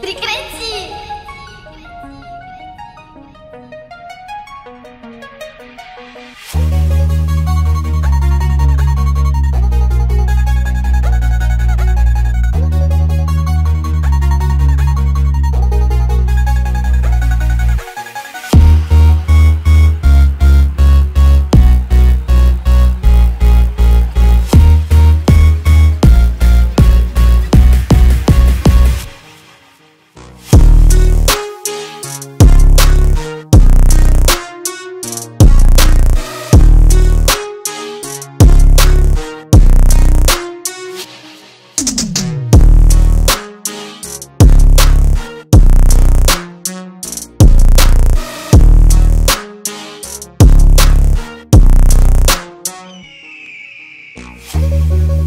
Precrediti!